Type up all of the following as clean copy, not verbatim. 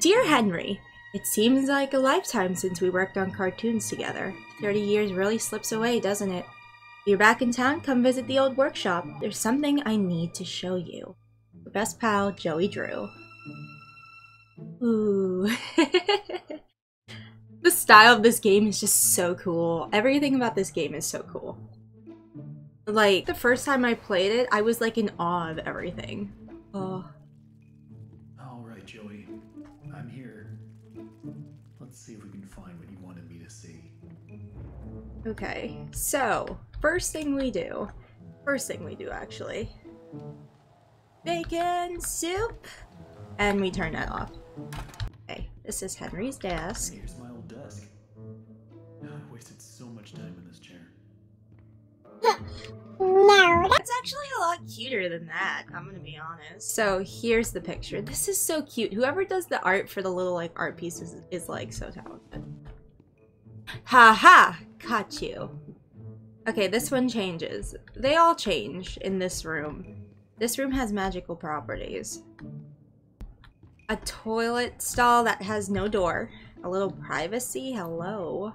Dear Henry, it seems like a lifetime since we worked on cartoons together. 30 years really slips away, doesn't it? If you're back in town, come visit the old workshop. There's something I need to show you. Your best pal, Joey Drew. Ooh. The style of this game is just so cool. Everything about this game is so cool. Like, the first time I played it, I was like in awe of everything. Oh. Alright, Joey. I'm here. Let's see if we can find what you wanted me to see. Okay, so, first thing we do actually. Bacon soup! And we turn that off. Okay, this is Henry's desk. Here's my old desk. I've wasted so much time in this chair. No, that's actually a lot cuter than that, I'm gonna be honest. So here's the picture. This is so cute. Whoever does the art for the little like art pieces is like so talented. Ha ha! Got you. Okay, this one changes. They all change in this room. This room has magical properties. A toilet stall that has no door. A little privacy, hello.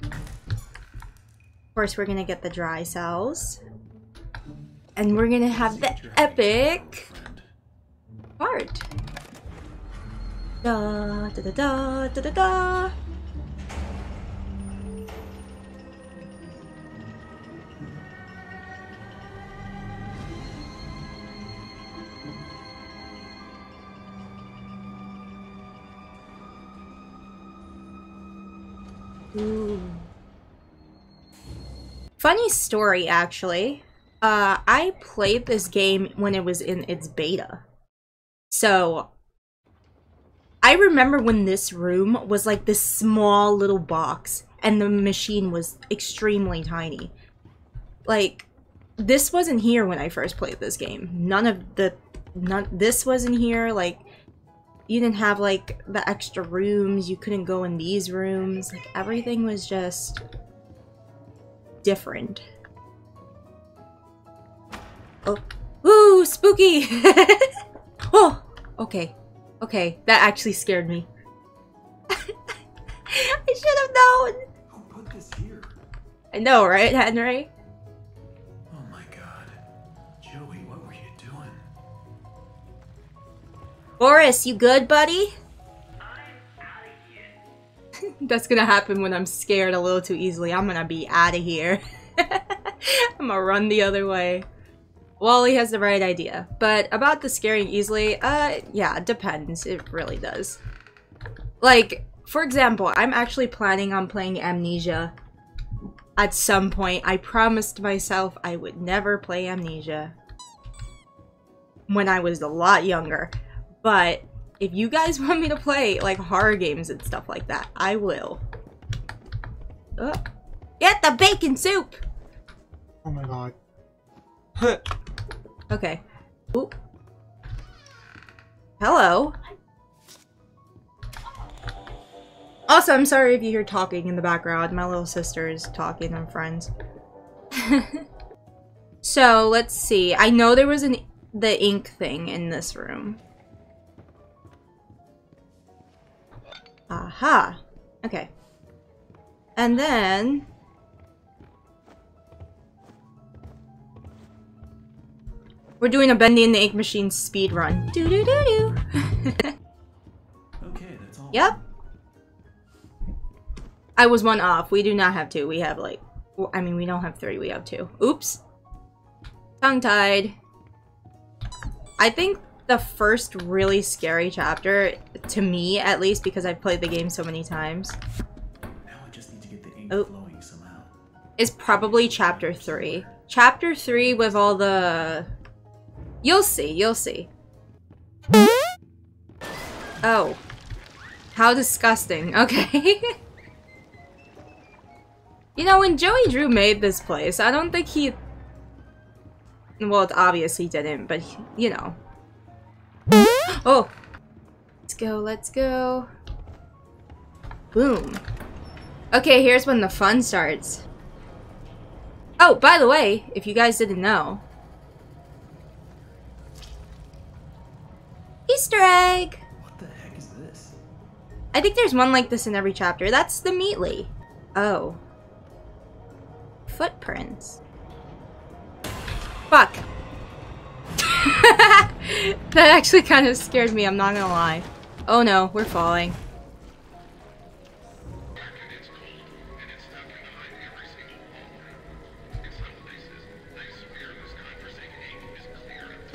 Of course, we're gonna get the dry cells. And we're gonna have the epic part. Da da da da da da da. Ooh. Funny story, actually. I played this game when it was in its beta. So, I remember when this room was like this small little box, and the machine was extremely tiny. Like, this wasn't here when I first played this game. This wasn't here, like, you didn't have like the extra rooms, you couldn't go in these rooms, like everything was just different. Oh, ooh, spooky! Oh, okay, okay, that actually scared me. I should have known! Who put this here? I know, right, Henry? Oh my god, Joey, what were you doing? Boris, you good, buddy? That's gonna happen when I'm scared a little too easily. I'm gonna be out of here. I'm gonna run the other way. Wally has the right idea. But about the scaring easily, yeah, it depends. It really does. Like, for example, I'm actually planning on playing Amnesia at some point. I promised myself I would never play Amnesia when I was a lot younger. But if you guys want me to play, like, horror games and stuff like that, I will. Oh. Get the bacon soup! Oh my god. Okay. Ooh. Hello. Also, I'm sorry if you hear talking in the background. My little sister is talking and friends. So, let's see. I know there was the ink thing in this room. Aha! Okay. And then... we're doing a Bendy and the Ink Machine speed run. Doo doo doo doo! Okay, that's all. Yep. I was one off. We do not have two. We have like... well, I mean, we don't have three. We have two. Oops. Tongue-tied. I think... the first really scary chapter, to me at least, because I've played the game so many times. Now I just need to get the ink flowing somehow. Is probably chapter 3. Chapter 3 with all the... you'll see, you'll see. Oh. How disgusting, okay. You know, when Joey Drew made this place, I don't think he... well, it's obvious he didn't, but he, you know. Oh! Let's go, let's go. Boom. Okay, here's when the fun starts. Oh, by the way, if you guys didn't know... he Easter egg! What the heck is this? I think there's one like this in every chapter. That's the Meatly. Oh. Footprints. Fuck. That actually kind of scared me, I'm not gonna lie. Oh no, we're falling.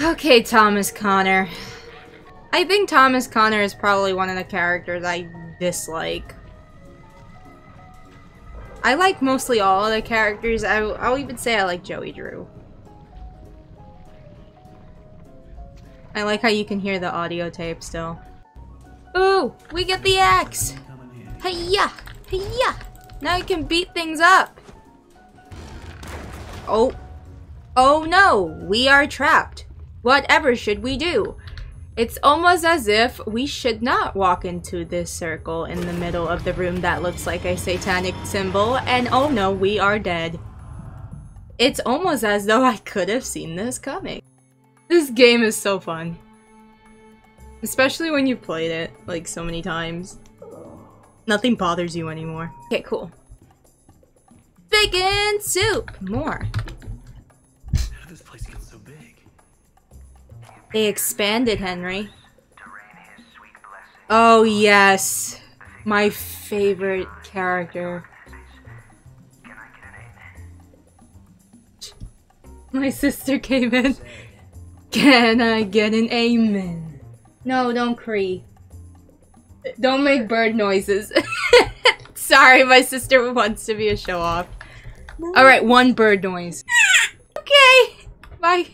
Okay, Thomas Connor. I think Thomas Connor is probably one of the characters I dislike. I like mostly all of the characters. I'll even say I like Joey Drew. I like how you can hear the audio tape still. Ooh, we get the axe! Hiya! Hiya! Now you can beat things up! Oh. Oh no! We are trapped! Whatever should we do? It's almost as if we should not walk into this circle in the middle of the room that looks like a satanic symbol, and oh no, we are dead. It's almost as though I could have seen this coming. This game is so fun. Especially when you've played it, like, so many times. Nothing bothers you anymore. Okay, cool. Bacon soup! More. How did this place get so big? They expanded, Henry. Oh, yes. My favorite character. My sister came in. Can I get an amen? No, don't cree. Don't make bird noises. Sorry, my sister wants to be a show-off. No. Alright, one bird noise. Okay. Bye.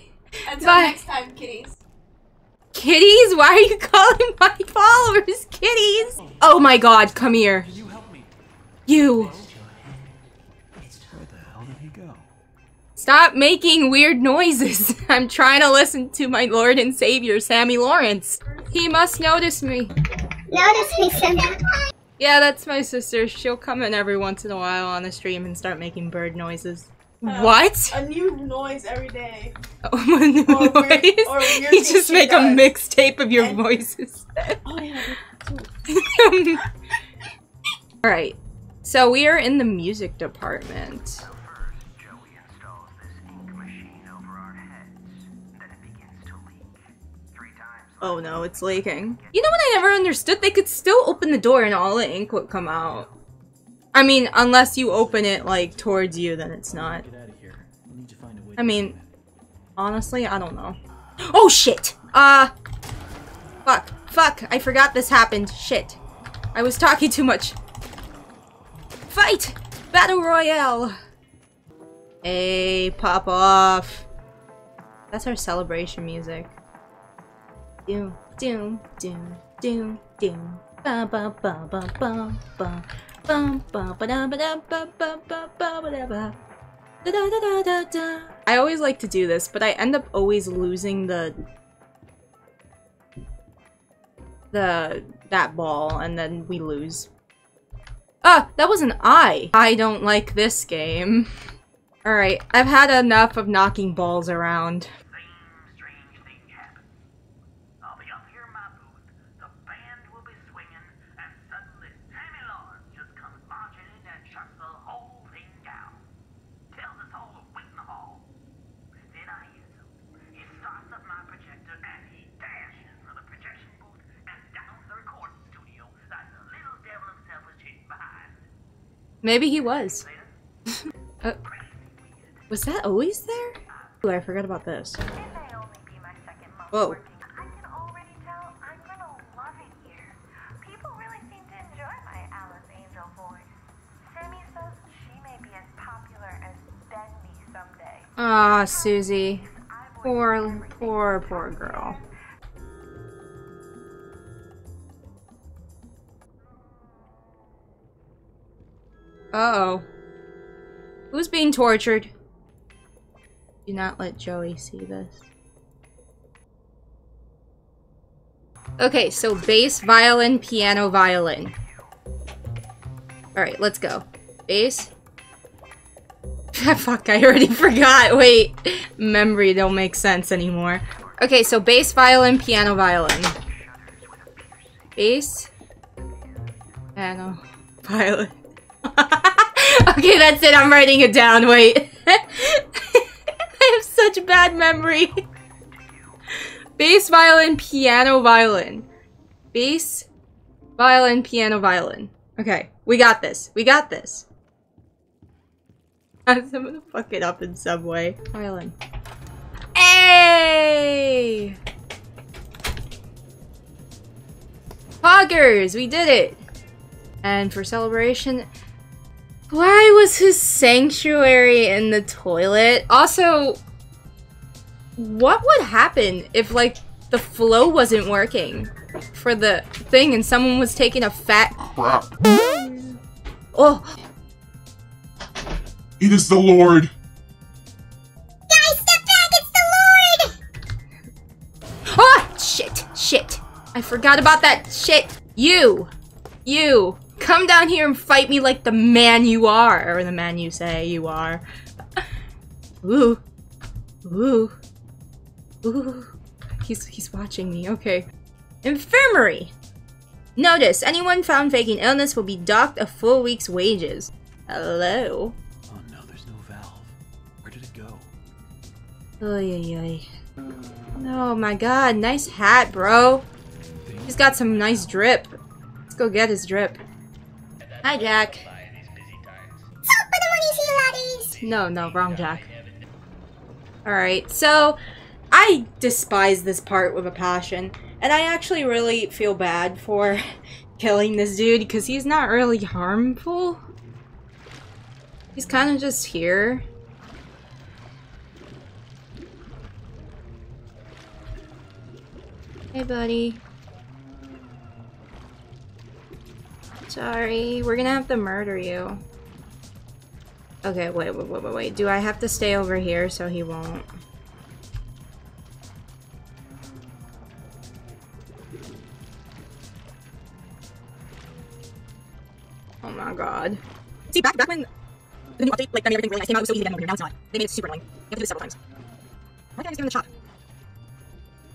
Until next time, kitties. Kitties? Why are you calling my followers kitties? Oh my god, come here. Can you help me? You. Where the hell did he go? Stop making weird noises. I'm trying to listen to my Lord and Savior, Sammy Lawrence. He must notice me. Notice me, Sammy. Yeah, that's my sister. She'll come in every once in a while on the stream and start making bird noises. What? A new noise every day. Oh, a new noise? Or you just make a mixtape of your voices. Oh, yeah. Alright, so we are in the music department. So first, Joey installs this ink machine over our heads. Then it begins to leak. 3 times. Oh no, it's leaking. You know what I never understood? They could still open the door and all the ink would come out. I mean, unless you open it, like, towards you, then it's not. I mean, honestly, I don't know. Oh, shit! Fuck. Fuck. I forgot this happened. Shit. I was talking too much. Fight! Battle Royale! Hey, pop off. That's our celebration music. Doom, doom, doom, doom, doom. Ba ba ba ba ba ba. I always like to do this, but I end up always losing that ball, and then we lose. Ah, that was an eye! I don't like this game. Alright, I've had enough of knocking balls around. Maybe he was. Was that always there? Ooh, I forgot about this. Whoa. Ah, Susie. Poor, poor, poor girl. Uh-oh. Who's being tortured? Do not let Joey see this. Okay, so bass, violin, piano, violin. Alright, let's go. Bass. Fuck, I already forgot. Wait. Memory don't make sense anymore. Okay, so bass, violin, piano, violin. Ace. I don't know. Violet. Okay, that's it. I'm writing it down. Wait. I have such bad memory. Bass, violin, piano, violin. Bass, violin, piano, violin. Okay, we got this. We got this. I'm gonna fuck it up in some way. Violin. Hey! Poggers! We did it! And for celebration... Why was his sanctuary in the toilet? Also, what would happen if, like, the flow wasn't working for the thing and someone was taking a fat crap? Oh! It is the Lord! Guys, step back! It's the Lord! Oh! Shit! Shit! I forgot about that shit! You! You! Come down here and fight me like the man you are, or the man you say you are. Ooh. Ooh. Ooh. He's watching me, okay. Infirmary! Notice, anyone found faking illness will be docked a full week's wages. Hello? Oh no, there's no valve. Where did it go? Oy, oy, oy. Oh my god, nice hat, bro. He's got some nice drip. Let's go get his drip. Hi, Jack. No, no, wrong Jack. Alright, so I despise this part with a passion, and I actually really feel bad for killing this dude, because he's not really harmful. He's kind of just here. Hey, buddy. Sorry, we're gonna have to murder you. Okay, wait. Do I have to stay over here so he won't? Oh my god. See, back when the new update, like, I mean, everything really nice came out, it was so easy to get over here. Now it's not. They made it super annoying. You have to do this several times. Why can't I just get in the shop?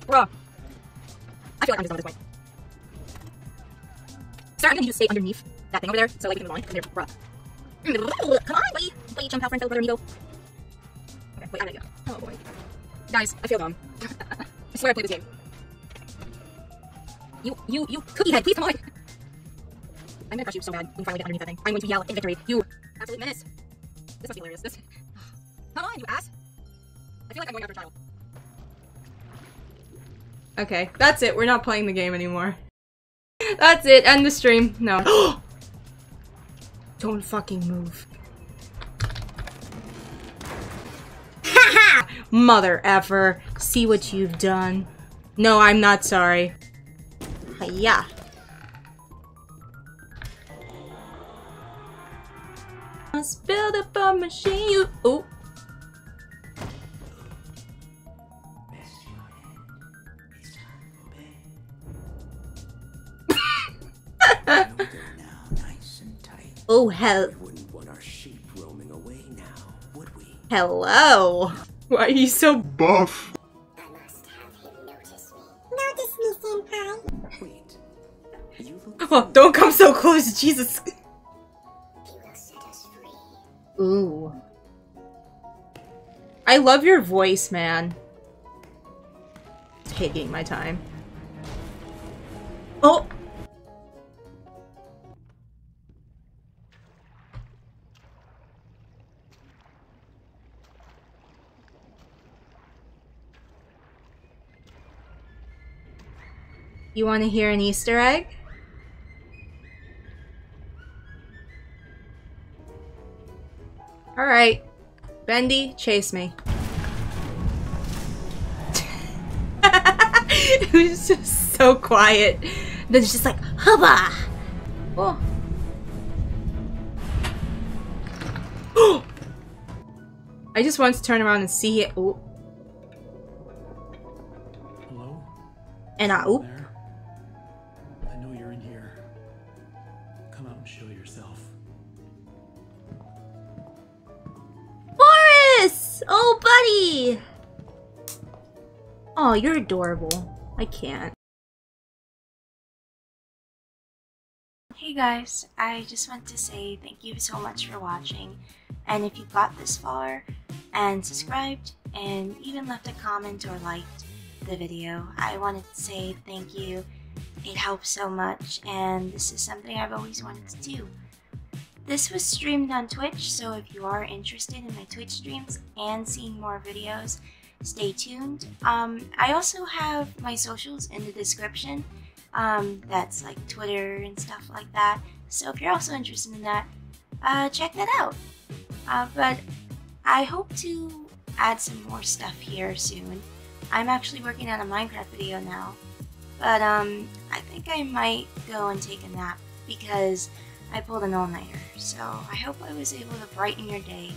Bruh. I feel like I'm just done at this point. Sir, I'm gonna need you to stay underneath that thing over there, so like we can move on from there. Bruh. Come on, buddy! Buddy, jump out, friend, celebrate, amigo. Okay, wait, I'm gonna go. Oh boy. Guys, I feel dumb. I swear I played this game. You cookie head, please come on! I'm gonna crush you so bad when you finally get underneath that thing. I'm going to yell in victory. You absolute menace. This must be hilarious. This. Come on, you ass! I feel like I'm going after a child. Okay, that's it. We're not playing the game anymore. That's it. End the stream. No. Don't fucking move. Haha! Mother effer. See what you've done. No, I'm not sorry. Hiya. I spilled up a machine. You. Oh. Oh hell! We wouldn't want our sheep roaming away now, would we? Hello. Why are you so buff? I must have him notice me. Notice me, senpai. Wait. You look. Oh, don't come so close, Jesus. He will set us free. Ooh. I love your voice, man. Taking my time. Oh. You want to hear an Easter egg? Alright. Bendy, chase me. It was just so quiet. Then it's just like, hubba! Oh. I just want to turn around and see it. Oh. Hello? And I oop. Oh, buddy! Oh, you're adorable. I can't. Hey guys, I just want to say thank you so much for watching, and if you got this far and subscribed and even left a comment or liked the video, I wanted to say thank you. It helps so much, and this is something I've always wanted to do. This was streamed on Twitch, so if you are interested in my Twitch streams and seeing more videos, stay tuned. I also have my socials in the description. That's like Twitter and stuff like that. So if you're also interested in that, check that out. But I hope to add some more stuff here soon. I'm actually working on a Minecraft video now, but I think I might go and take a nap because I pulled an all-nighter. So I hope I was able to brighten your day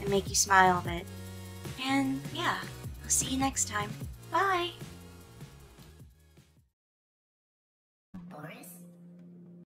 and make you smile a bit. And yeah, I'll see you next time. Bye! Boris?